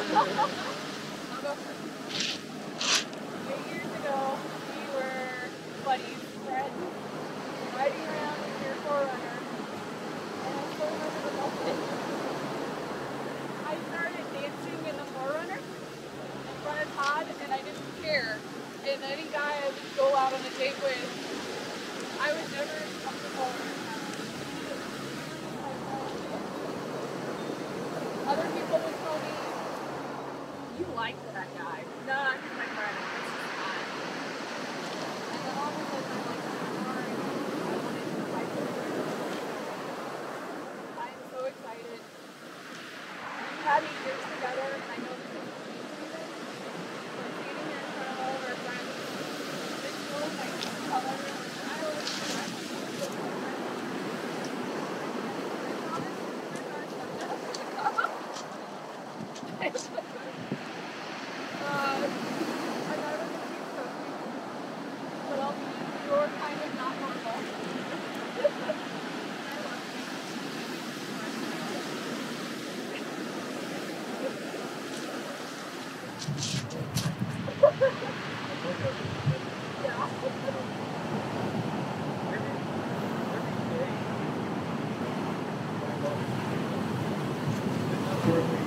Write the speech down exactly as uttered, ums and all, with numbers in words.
I'll go first. Eight years ago, we were buddies, friends, riding around in your four runner, and I still remember the moment. I started dancing in the four runner in front of Todd, and I didn't care. And any guy I would go out on a date with, I was never comfortable. Other people would tell me, you like that guy. No, I'm just like riding. This is fun. And then all of a sudden I liked him more and I wanted to fight for him. I'm so excited. We've had eight years together and I know this is the season. We're standing here in front of all of our friends. This feels like each other. I always feel like I'm going to feel like I'm Every day,